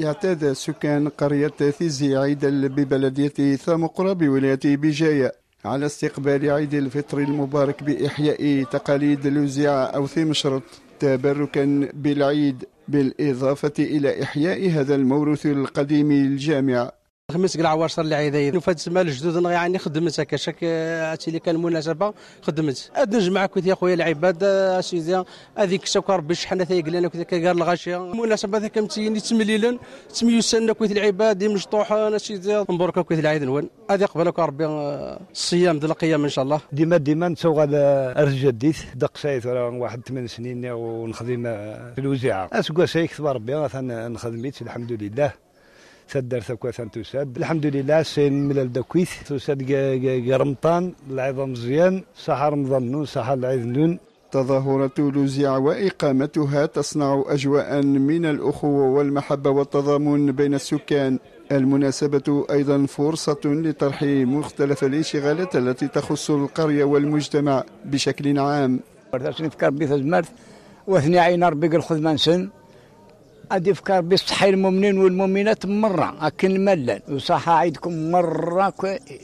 يعتاد سكان قرية ثيزي عيدا ببلدية ثامقرة بولاية بجاية على استقبال عيد الفطر المبارك بإحياء تقاليد الوزيعة أو ثمشرط تبركا بالعيد، بالإضافة إلى إحياء هذا الموروث القديم الجامع. خمس كاع واش صار لي عيدين وفات تما الجدود يعني خدمت هكا شاك هادشي اللي كان مناسبه خدمت نجمع كي يا خويا العباد اسيدي هذيك شاك ربي شحال تايق لنا كاع الغاشيه مناسبه هذاك متيني تمليلا تميسنا كي العباد مشطوح اسيدي مبروك كي العيد نون هذه قبلك ربي الصيام ديال القيامه ان شاء الله. ديما نسوق الرجال ديت دقسايت واحد 8 سنين ونخدم في الوزيعه اسكوا شي كثر ربي نخدميت الحمد لله سدر ثكوى تسد الحمد لله سين من الدكويث تسد رمضان العظام مزيان صحة رمضان نون صحة العيد نون. تظاهرة الوزيعة وإقامتها تصنع أجواء من الأخوة والمحبة والتضامن بين السكان. المناسبة أيضا فرصة لطرح مختلف الانشغالات التي تخص القرية والمجتمع بشكل عام. نفكر بثزمرت واثني عين ربي الخذمان سن أدي فكر بالصحي المؤمنين والمؤمنات مرة أكن ملل وصحة عيدكم مرة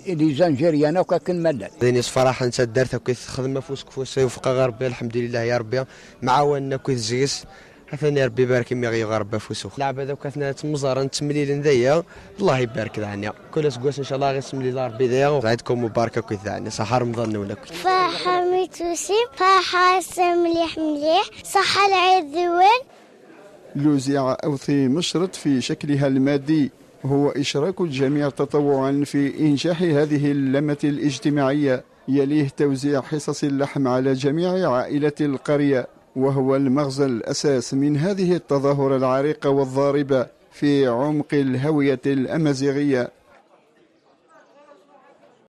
اللي زنجريان وكاكن ملل. دينيس فرحة نتا دارتها كي تخدم فوسك فوس يوفق ربي الحمد لله يا ربي معاوننا كي تزيس حتى ربي يبارك مي غيغرب فوسوخ. اللعب هذا كثنا تمزار تمليل نديا الله يبارك ذانيا كل اسكواس ان شاء الله غير تمليل ربي ذايا عيدكم مباركة كي ذانيا صحة رمضان ولا كل. فرحة ميتوسي فرحة مليح مليح صحة العيد ذوال. الوزيعة أو ثمشرط في شكلها المادي هو إشراك الجميع تطوعا في إنجاح هذه اللمة الاجتماعية، يليه توزيع حصص اللحم على جميع عائلات القرية، وهو المغزى الأساس من هذه التظاهرة العريقة والضاربة في عمق الهوية الأمازيغية.